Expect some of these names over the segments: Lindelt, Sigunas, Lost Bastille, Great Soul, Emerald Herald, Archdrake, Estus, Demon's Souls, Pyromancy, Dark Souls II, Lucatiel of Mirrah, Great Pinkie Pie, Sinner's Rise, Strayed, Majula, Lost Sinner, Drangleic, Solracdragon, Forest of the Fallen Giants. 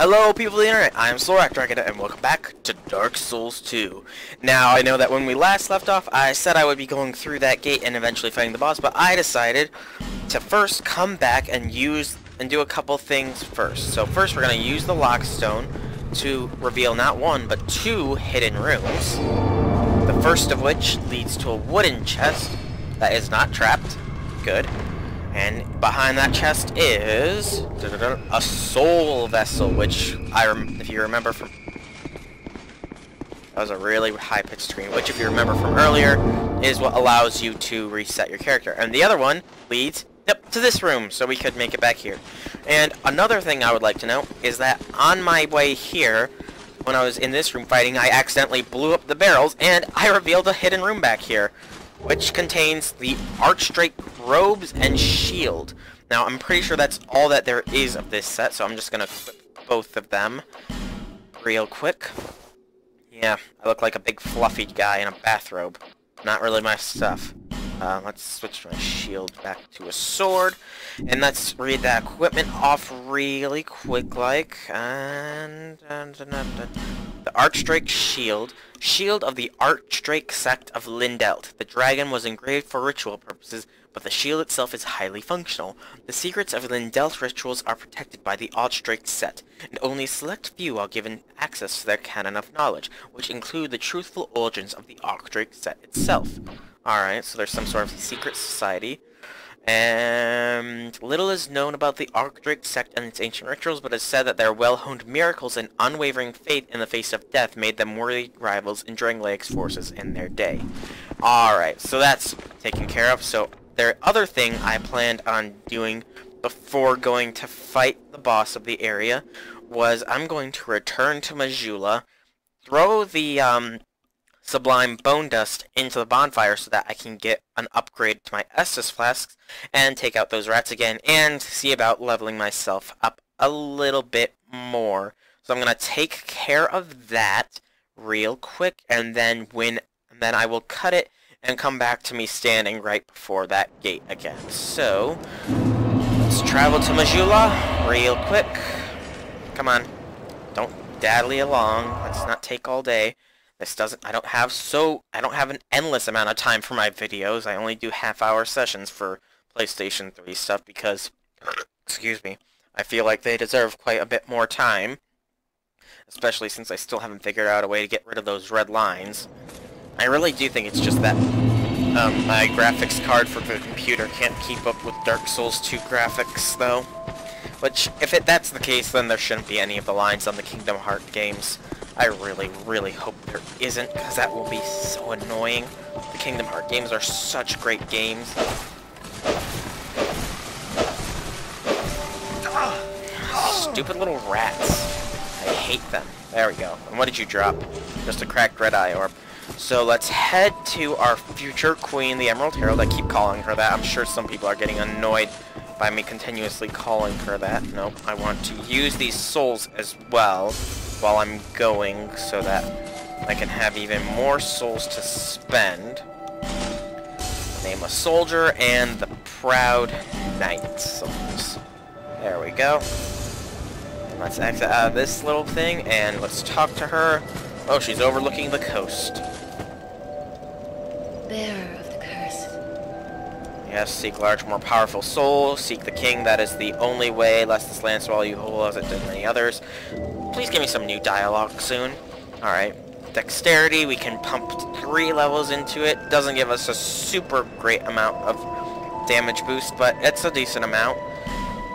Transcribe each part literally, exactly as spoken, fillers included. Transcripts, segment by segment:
Hello people of the internet, I am Solracdragon and welcome back to Dark Souls two. Now I know that when we last left off I said I would be going through that gate and eventually fighting the boss, but I decided to first come back and use and do a couple things first. So first we're going to use the lock stone to reveal not one but two hidden rooms. The first of which leads to a wooden chest that is not trapped. Good. And behind that chest is a soul vessel, which I, rem if you remember from, that was a really high-pitched scream, which if you remember from earlier, is what allows you to reset your character. And the other one leads up to this room, so we could make it back here. And another thing I would like to note is that on my way here, when I was in this room fighting, I accidentally blew up the barrels, and I revealed a hidden room back here, which contains the Archdrake robes and shield. Now, I'm pretty sure that's all that there is of this set, so I'm just gonna equip both of them real quick. Yeah, I look like a big fluffy guy in a bathrobe. Not really my stuff. Uh, let's switch my shield back to a sword, and let's read that equipment off really quick, like, and, and, and, and, and. The Archdrake Shield, Shield of the Archdrake Sect of Lindelt. The dragon was engraved for ritual purposes, but the shield itself is highly functional. The secrets of Lindelt rituals are protected by the Archdrake Set, and only a select few are given access to their canon of knowledge, which include the truthful origins of the Archdrake Set itself. Alright, so there's some sort of secret society. And little is known about the Archdrake sect and its ancient rituals, but it's said that their well-honed miracles and unwavering faith in the face of death made them worthy rivals in Drangleic's forces in their day. Alright, so that's taken care of. So the other thing I planned on doing before going to fight the boss of the area was I'm going to return to Majula, throw the um, Sublime Bone Dust into the bonfire so that I can get an upgrade to my Estus Flasks and take out those rats again and see about leveling myself up a little bit more. So I'm going to take care of that real quick, and then when and then I will cut it and come back to me standing right before that gate again. So let's travel to Majula real quick. Come on. Don't daddly along. Let's not take all day. This doesn't, I don't have so, I don't have an endless amount of time for my videos. I only do half-hour sessions for PlayStation three stuff because, excuse me, I feel like they deserve quite a bit more time. Especially since I still haven't figured out a way to get rid of those red lines. I really do think it's just that um, my graphics card for the computer can't keep up with Dark Souls two graphics, though. Which, if it, that's the case, then there shouldn't be any of the lines on the Kingdom Hearts games. I really, really hope there isn't, because that will be so annoying. The Kingdom Hearts games are such great games. Ugh, stupid little rats. I hate them. There we go. And what did you drop? Just a cracked red eye orb. So let's head to our future queen, the Emerald Herald. I keep calling her that. I'm sure some people are getting annoyed by me continuously calling her that. Nope. I want to use these souls as well while I'm going, so that I can have even more souls to spend. Name a soldier and the proud knight souls. There we go. And let's exit out of this little thing and let's talk to her. Oh, she's overlooking the coast. Bearer of the curse. Yes, seek large, more powerful soul. Seek the king. That is the only way. Lest this land swallow you whole, as it did many others. Please give me some new dialogue soon. Alright. Dexterity, we can pump three levels into it. Doesn't give us a super great amount of damage boost, but it's a decent amount.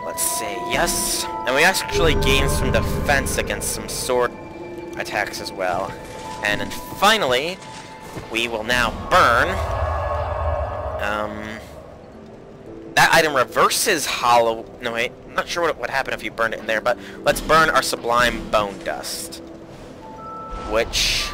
Let's say yes. And we actually gain some defense against some sword attacks as well. And then finally, we will now burn. Um, that item reverses hollow... No, wait. Not sure what would happen if you burned it in there, but let's burn our Sublime Bone Dust, which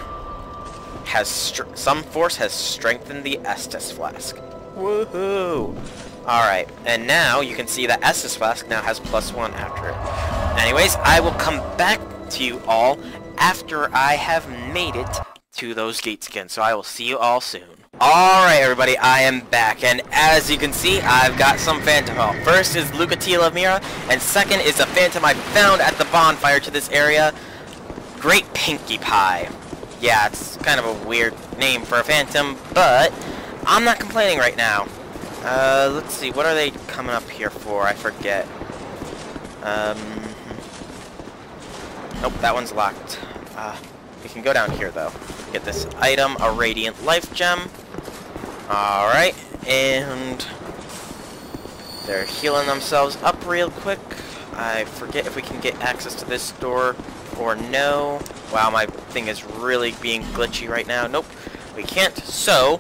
has str some force has strengthened the Estus Flask. Woohoo! All right, and now you can see that Estus Flask now has plus one after it. Anyways, I will come back to you all after I have made it to those gates again. So I will see you all soon. Alright everybody, I am back, and as you can see, I've got some phantom help. First is Lucatiel of Mirrah, and second is a phantom I found at the bonfire to this area, Great Pinkie Pie. Yeah, it's kind of a weird name for a phantom, but I'm not complaining right now. Uh, let's see, what are they coming up here for? I forget. Um, nope, that one's locked. Uh, we can go down here though. Get this item, a Radiant Life Gem. Alright, and they're healing themselves up real quick. I forget if we can get access to this door or no. Wow, my thing is really being glitchy right now. Nope, we can't. So,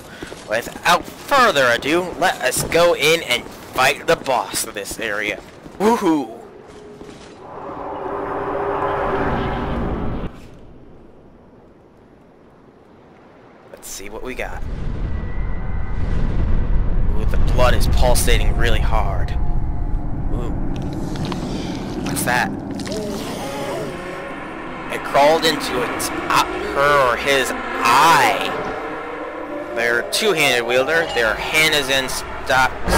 without further ado, let us go in and fight the boss of this area. Woohoo! Let's see what we got. The blood is pulsating really hard. Ooh. What's that? It crawled into its, her or his eye. They're a two-handed wielder. Their hand is in stocks.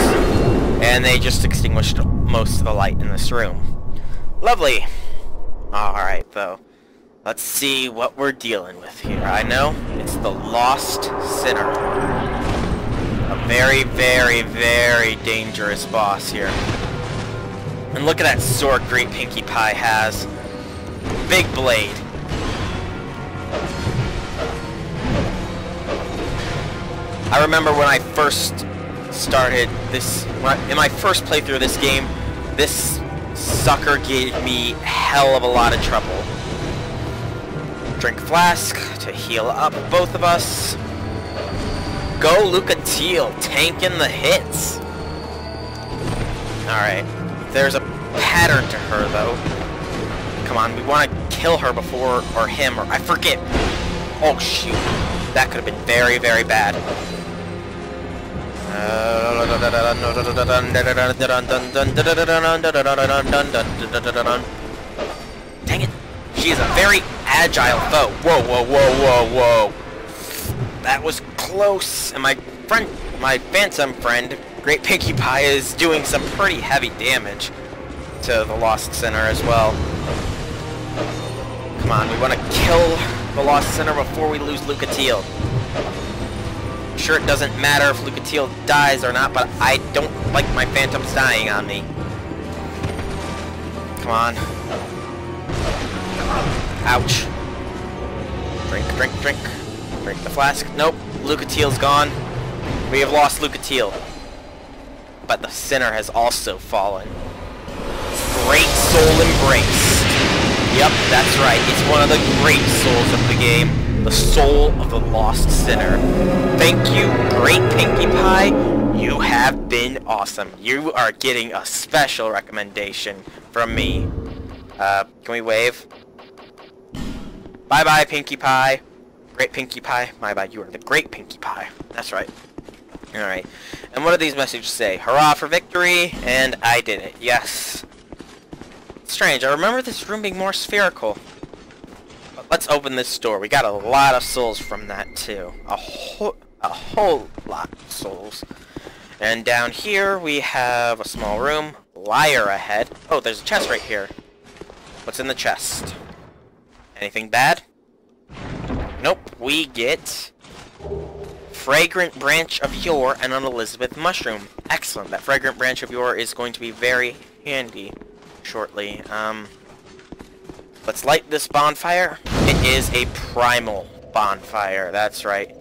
And they just extinguished most of the light in this room. Lovely. Alright, though. Let's see what we're dealing with here. I know it's the Lost Sinner. A very, very, very dangerous boss here. And look at that sword Great Pinkie Pie has. Big blade. I remember when I first started this, when I, in my first playthrough of this game, this sucker gave me hell of a lot of trouble. Drink flask to heal up both of us. Go Lucatiel, tanking the hits. Alright, there's a pattern to her though. Come on, we want to kill her before, or him, or I forget. Oh shoot, that could have been very, very bad. Dang it, she is a very agile foe. Whoa, whoa, whoa, whoa, whoa. That was close, and my friend, my phantom friend, Great Pinkie Pie, is doing some pretty heavy damage to the Lost Sinner as well. Come on, we want to kill the Lost Sinner before we lose Lucatiel. Sure, it doesn't matter if Lucatiel dies or not, but I don't like my phantoms dying on me. Come on. Ouch. Drink, drink, drink. Break the flask. Nope. Lucatiel's gone. We have lost Lucatiel. But the Sinner has also fallen. Great Soul Embrace. Yep, that's right. It's one of the great souls of the game. The Soul of the Lost Sinner. Thank you, Great Pinkie Pie. You have been awesome. You are getting a special recommendation from me. Uh, can we wave? Bye-bye, Pinkie Pie. Great Pinkie Pie, my bad, you are the Great Pinkie Pie. That's right. Alright. And what do these messages say? Hurrah for victory, and I did it. Yes. Strange, I remember this room being more spherical. But let's open this door. We got a lot of souls from that, too. A whole, a whole lot of souls. And down here, we have a small room. Liar ahead. Oh, there's a chest right here. What's in the chest? Anything bad? Nope, we get Fragrant Branch of Yore and an Elizabeth Mushroom. Excellent. That Fragrant Branch of Yore is going to be very handy shortly. Um, let's light this bonfire. It is a primal bonfire. That's right.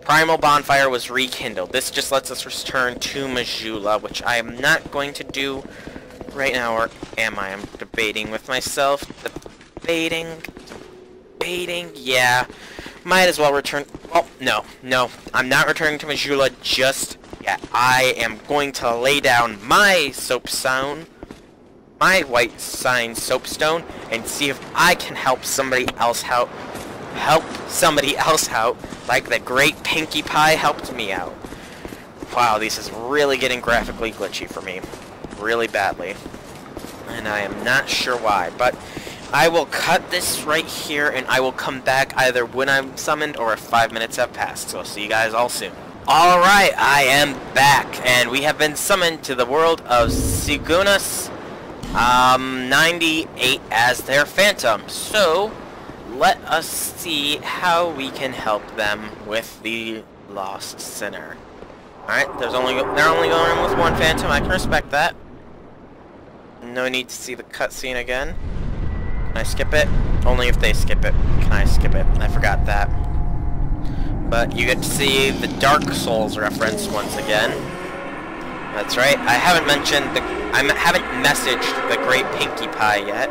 Primal bonfire was rekindled. This just lets us return to Majula, which I am not going to do right now, or am I? I'm debating with myself. Debating. Baiting, yeah. Might as well return. Oh, no, no. I'm not returning to Majula just yet. I am going to lay down my soapstone, my white sign soapstone, and see if I can help somebody else out. Help somebody else out, like the Great Pinkie Pie helped me out. Wow, this is really getting graphically glitchy for me. Really badly. And I am not sure why, but I will cut this right here, and I will come back either when I'm summoned or if five minutes have passed. So I'll see you guys all soon. Alright, I am back, and we have been summoned to the world of Sigunas um, ninety-eight as their phantom. So, let us see how we can help them with the Lost Sinner. Alright, there's only they're only going with one phantom, I can respect that. No need to see the cutscene again. Can I skip it? Only if they skip it can I skip it. I forgot that. But you get to see the Dark Souls reference once again. That's right. I haven't mentioned the I haven't messaged the Great Pinkie Pie yet.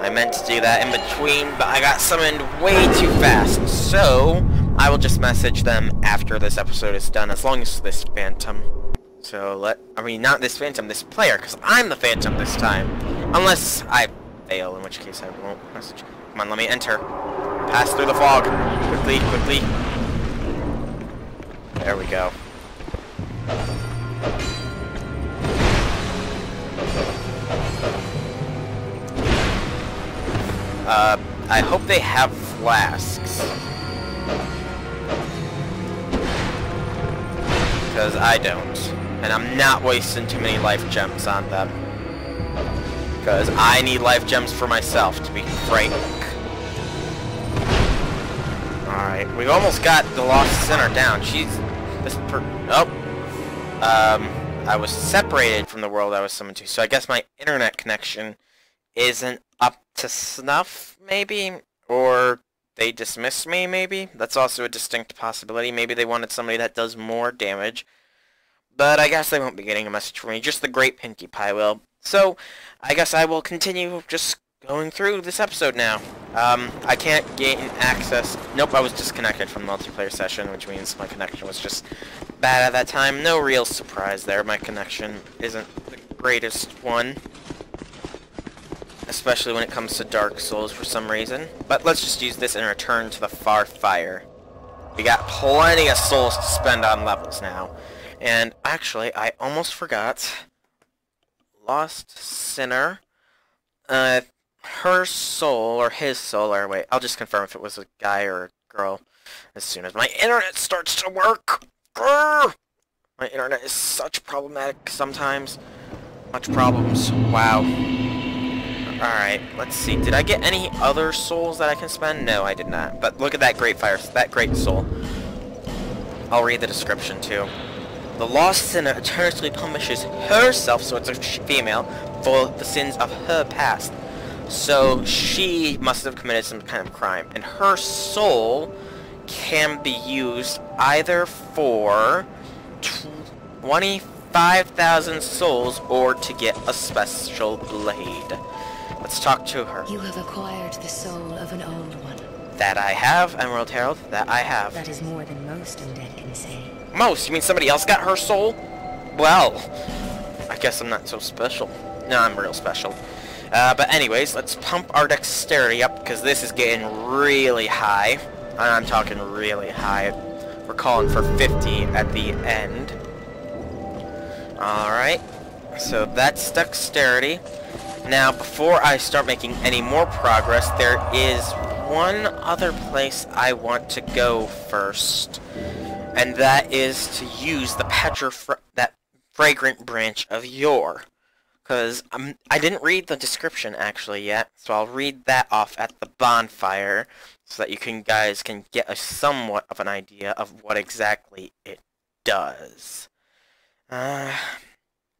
I meant to do that in between, but I got summoned way too fast. So I will just message them after this episode is done, as long as this phantom. So let I mean not this phantom, this player, because I'm the phantom this time. Unless I fail, in which case I won't message. Come on, let me enter. Pass through the fog. Quickly, quickly. There we go. Uh, I hope they have flasks, because I don't, and I'm not wasting too many life gems on them, because I need life gems for myself, to be frank. Alright, we almost got the Lost Sinner down. She's this per oh um I was separated from the world I was summoned to, so I guess my internet connection isn't up to snuff, maybe, or they dismissed me, maybe. That's also a distinct possibility. Maybe they wanted somebody that does more damage. But I guess they won't be getting a message from me. Just the Great Pinkie Pie will. So, I guess I will continue just going through this episode now. Um, I can't gain access. Nope, I was disconnected from the multiplayer session, which means my connection was just bad at that time. No real surprise there. My connection isn't the greatest one, especially when it comes to Dark Souls for some reason. But let's just use this and return to the far fire. We got plenty of souls to spend on levels now. And actually, I almost forgot. Lost Sinner. Uh, her soul, or his soul, or wait, I'll just confirm if it was a guy or a girl as soon as my internet starts to work. Grr! My internet is such problematic sometimes. Much problems. Wow. Alright, let's see. Did I get any other souls that I can spend? No, I did not. But look at that great fire, that great soul. I'll read the description too. The Lost Sinner eternally punishes herself, so it's a female, for the sins of her past. So she must have committed some kind of crime. And her soul can be used either for twenty-five thousand souls or to get a special blade. Let's talk to her. You have acquired the soul of an old one. That I have, Emerald Herald. That I have. That is more than most undead can say. Most? You mean somebody else got her soul? Well, I guess I'm not so special. No, I'm real special. Uh, but anyways, let's pump our dexterity up, because this is getting really high. I'm talking really high. We're calling for fifty at the end. Alright. So that's dexterity. Now, before I start making any more progress, there is one other place I want to go first, and that is to use the petrifra that fragrant branch of yore, because um, I didn't read the description actually yet, so I'll read that off at the bonfire so that you can guys can get a somewhat of an idea of what exactly it does. Uh,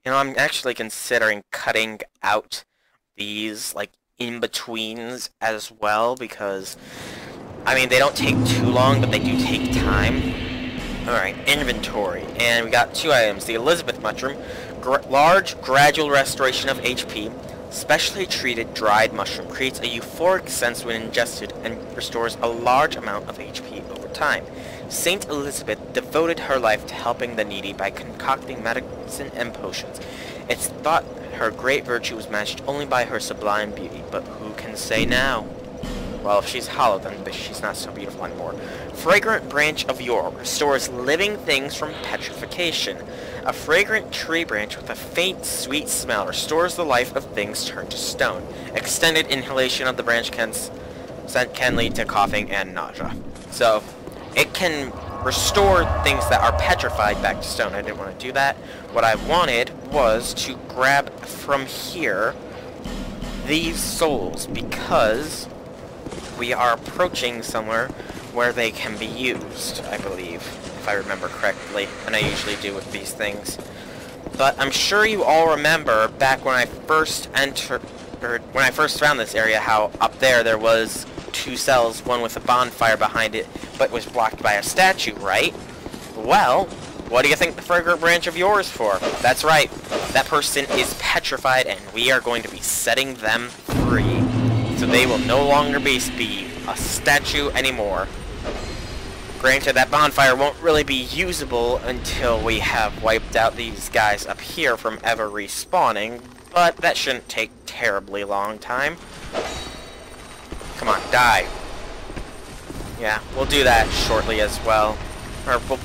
you know, I'm actually considering cutting out these, like, in-betweens as well, because, I mean, they don't take too long, but they do take time. Alright, inventory, and we got two items, the Elizabeth Mushroom, gr large gradual restoration of H P, specially treated dried mushroom, creates a euphoric sense when ingested and restores a large amount of H P over time. Saint Elizabeth devoted her life to helping the needy by concocting medicine and potions. It's thought her great virtue was matched only by her sublime beauty, but who can say now? Well, if she's hollow, then she's not so beautiful anymore. Fragrant branch of yore restores living things from petrification. A fragrant tree branch with a faint, sweet smell restores the life of things turned to stone. Extended inhalation of the branch can, can lead to coughing and nausea. So, it can restore things that are petrified back to stone. I didn't want to do that. What I wanted was to grab from here these souls, because we are approaching somewhere where they can be used, I believe, if I remember correctly, and I usually do with these things. But I'm sure you all remember back when I first entered, or when I first found this area, how up there there was two cells, one with a bonfire behind it, but was blocked by a statue, right? Well, what do you think the fragrant branch of yours for? That's right, that person is petrified, and we are going to be setting them free. So they will no longer be, be a statue anymore. Granted, that bonfire won't really be usable until we have wiped out these guys up here from ever respawning, but that shouldn't take terribly long time. Come on, die. Yeah, we'll do that shortly as well. Or we'll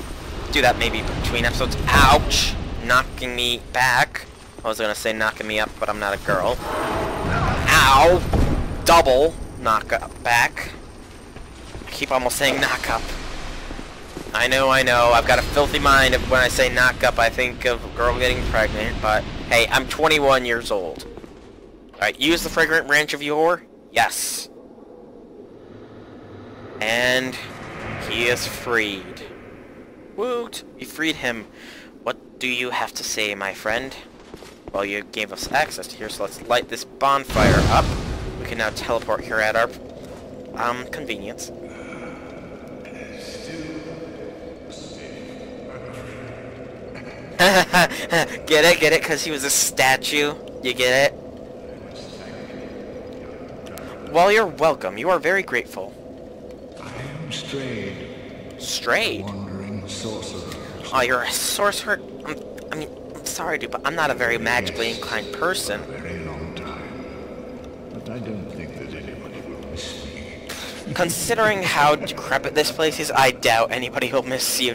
do that maybe between episodes. Ouch! Knocking me back. I was gonna say knocking me up, but I'm not a girl. Ow! Double knock up back. I keep almost saying knock up. I know, I know. I've got a filthy mind. When I say knock up, I think of a girl getting pregnant. But hey, I'm twenty-one years old. All right, use the fragrant branch of yore. Yes. And he is freed. Woot! We freed him. What do you have to say, my friend? Well, you gave us access to here, so let's light this bonfire up. We can now teleport here at our um, convenience. Get it? Get it? Because he was a statue. You get it? Well, you're welcome. You are very grateful. I am Strayed. Strayed? Wandering sorcerer. Oh, you're a sorcerer? I'm, I mean, I'm sorry, dude, but I'm not a very magically inclined person. I don't think that anybody will miss me. Considering how decrepit this place is, I doubt anybody will miss you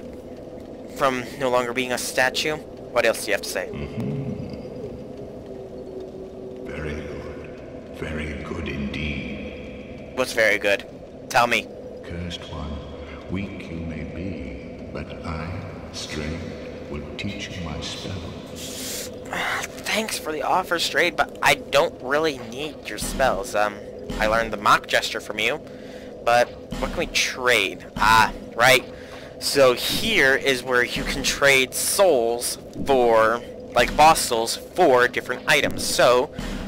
from no longer being a statue. What else do you have to say? Mm-hmm. Very good. Very good indeed. What's very good? Tell me. Cursed one, weak you may be, but I, Strayed, will teach you my spell. Thanks for the offer, Strayed, but I don't really need your spells. Um, I learned the mock gesture from you, but what can we trade? Ah, right. So here is where you can trade souls for, like Bastilles, for different items. So,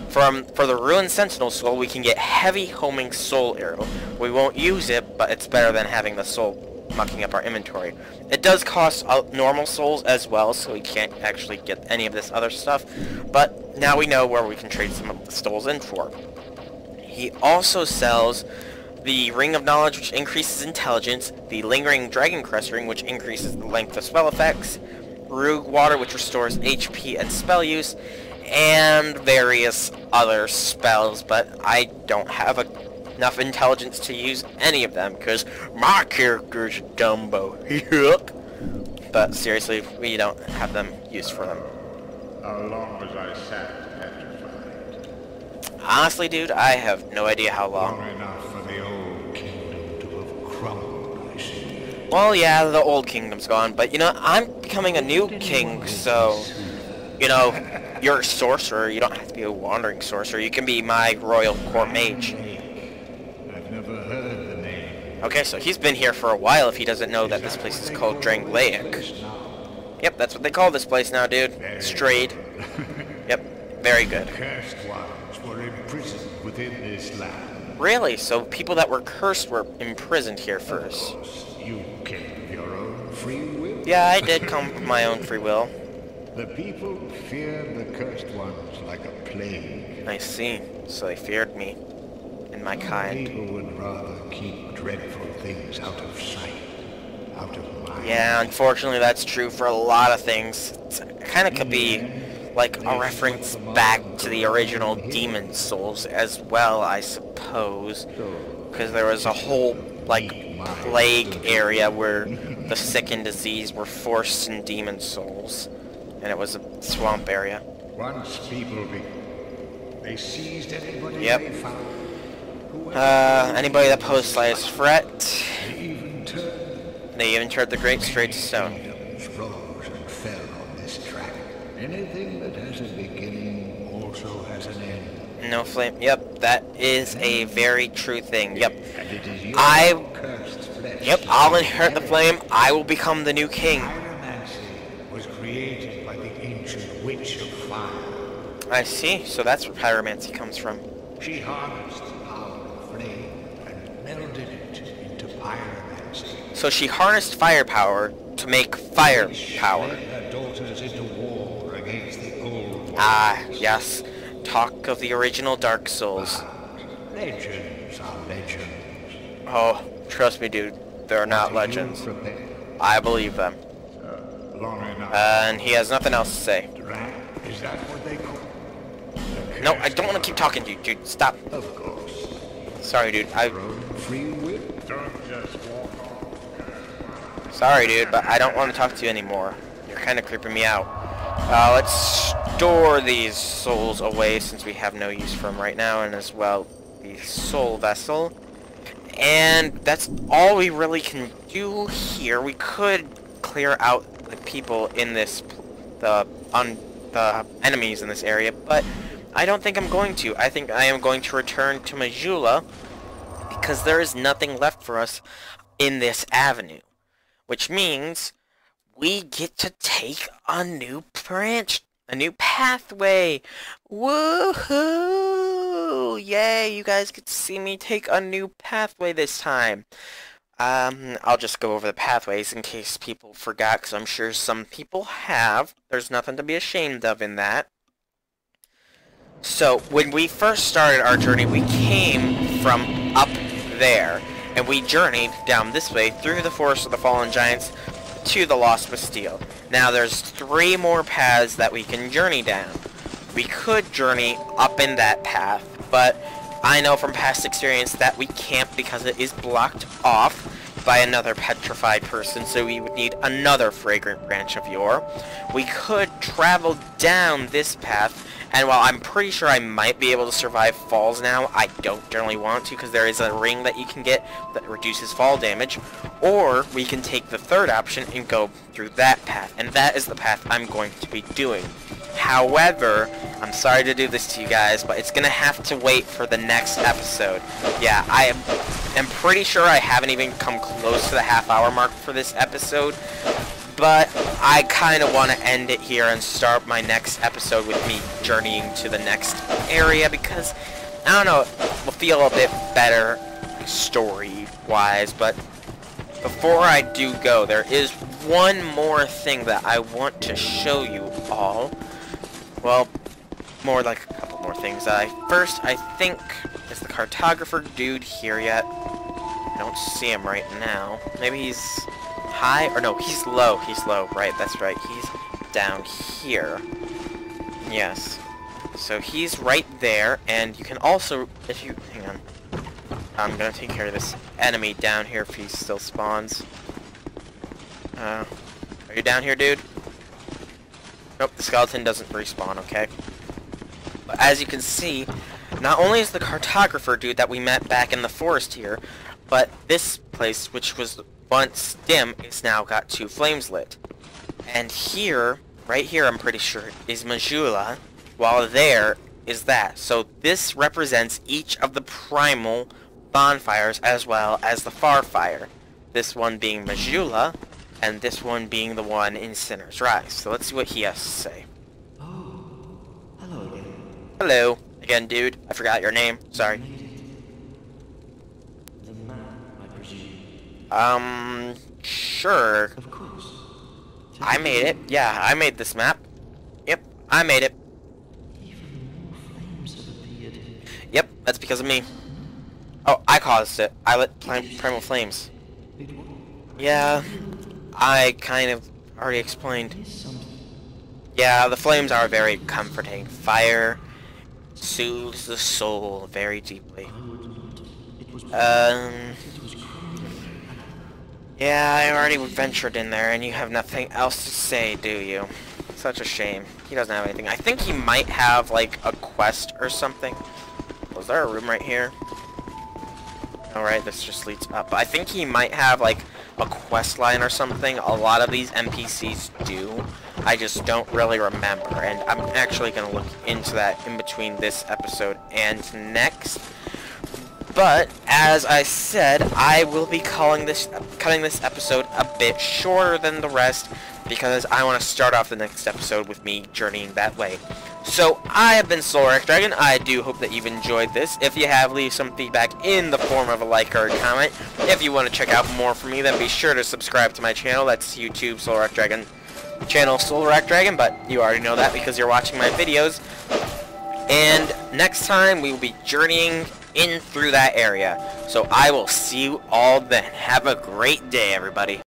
from for the Ruined Sentinel Soul, we can get Heavy Homing Soul Arrow. We won't use it, but it's better than having the soul mucking up our inventory. It does cost uh, normal souls as well, so we can't actually get any of this other stuff, but now we know where we can trade some of the souls in for. He also sells the Ring of Knowledge, which increases intelligence, the Lingering Dragon Crest Ring, which increases the length of spell effects, Rug Water, which restores H P and spell use, and various other spells, but I don't have a enough intelligence to use any of them, because my character's Dumbo. Yuck. But seriously, we don't have them used for them. How long was I sat petrified? Honestly, dude, I have no idea how long. Long enough for the old kingdom to have crumbled, I see. Well, yeah, the old kingdom's gone, but you know, I'm becoming a new king, so you know, you're a sorcerer. You don't have to be a wandering sorcerer. You can be my royal court mage. Okay, so he's been here for a while if he doesn't know that this place is called Drangleic. Yep, that's what they call this place now, dude. Strayed. Yep, very good. Cursed ones were imprisoned within this land. Really? So people that were cursed were imprisoned here first. You came your own free will? Yeah, I did come with my own free will. The people feared the cursed ones like a plague. I see. So they feared me. In my kind. People would rather keep dreadful things out of sight, out of mind. Yeah, unfortunately that's true for a lot of things. It kind of could be like a reference back to the original Demon's Souls as well, I suppose, because there was a whole like plague area where the sick and disease were forced in Demon's Souls, and it was a swamp area. Once people be, they seized everybody yep. they found. Uh, anybody that posed slightest threat, they even turned the great straight to stone. And fell on this track. Anything that has a beginning also has an end. No flame. Yep, that is a very true thing. Yep. I. Yep. I'll inherit the flame. I will become the new king. Pyromancy was created by the ancient witch of fire. I see. So that's where pyromancy comes from. She harnessed the power of flame and melded it into pyromancy. So she harnessed firepower to make firepower. Ah, yes. Talk of the original Dark Souls. Legends are legends. Oh, trust me, dude. They're not legends. I believe them. And he has nothing else to say. No, I don't want to keep talking to you, dude. Stop. Of course. Sorry, dude. I... Sorry, dude, but I don't want to talk to you anymore. You're kind of creeping me out. Uh, let's store these souls away since we have no use for them right now, and as well the soul vessel. And that's all we really can do here. We could clear out the people in this, the on the enemies in this area, but I don't think I'm going to. I think I am going to return to Majula because there is nothing left for us in this avenue. Which means we get to take a new branch, a new pathway. Woohoo! Yay, you guys get to see me take a new pathway this time. Um, I'll just go over the pathways in case people forgot, because I'm sure some people have. There's nothing to be ashamed of in that. So, when we first started our journey, we came from up there. And we journeyed down this way through the Forest of the Fallen Giants to the Lost Bastille. Now there's three more paths that we can journey down. We could journey up in that path, but I know from past experience that we can't because it is blocked off by another petrified person, so we would need another fragrant branch of yore. We could travel down this path, and while I'm pretty sure I might be able to survive falls now, I don't generally want to because there is a ring that you can get that reduces fall damage, or we can take the third option and go through that path, and that is the path I'm going to be doing. However, I'm sorry to do this to you guys, but it's gonna have to wait for the next episode. Yeah, I am I'm pretty sure I haven't even come close to the half hour mark for this episode, but I kind of want to end it here and start my next episode with me journeying to the next area because, I don't know, it will feel a bit better story-wise, but before I do go, there is one more thing that I want to show you all. Well, more like a couple more things. I first, I think, is the cartographer dude here yet? I don't see him right now. Maybe he's... high or no he's low he's low right that's right he's down here. Yes, so he's right there, and you can also, if you hang on, I'm gonna take care of this enemy down here if he still spawns. Uh, are you down here, dude? Nope, the skeleton doesn't respawn. Okay, but as you can see, not only is the cartographer dude that we met back in the forest here, but this place, which was once dim, it's now got two flames lit. And here, right here, I'm pretty sure, is Majula, while there is that. So this represents each of the primal bonfires as well as the far fire. This one being Majula, and this one being the one in Sinner's Rise. So let's see what he has to say. Oh, hello again. Hello. Again, dude. I forgot your name. Sorry. Um, sure. Of course. I made it. Yeah, I made this map. Yep, I made it. Even flames have appeared. Yep, that's because of me. Oh, I caused it. I lit primal flames. Yeah, I kind of already explained. Yeah, the flames are very comforting. Fire soothes the soul very deeply. Um... Yeah, I already ventured in there, and you have nothing else to say, do you? Such a shame. He doesn't have anything. I think he might have, like, a quest or something. Was there a room right here? Alright, this just leads up. I think he might have, like, a quest line or something. A lot of these N P Cs do. I just don't really remember, and I'm actually going to look into that in between this episode and next. But, as I said, I will be calling this, cutting this episode a bit shorter than the rest, because I want to start off the next episode with me journeying that way. So, I have been Solracdragon. I do hope that you've enjoyed this. If you have, leave some feedback in the form of a like or a comment. If you want to check out more from me, then be sure to subscribe to my channel. That's YouTube, Solracdragon. Channel Solracdragon, but you already know that because you're watching my videos. And next time, we will be journeying in through that area. So I will see you all then. Have a great day, everybody.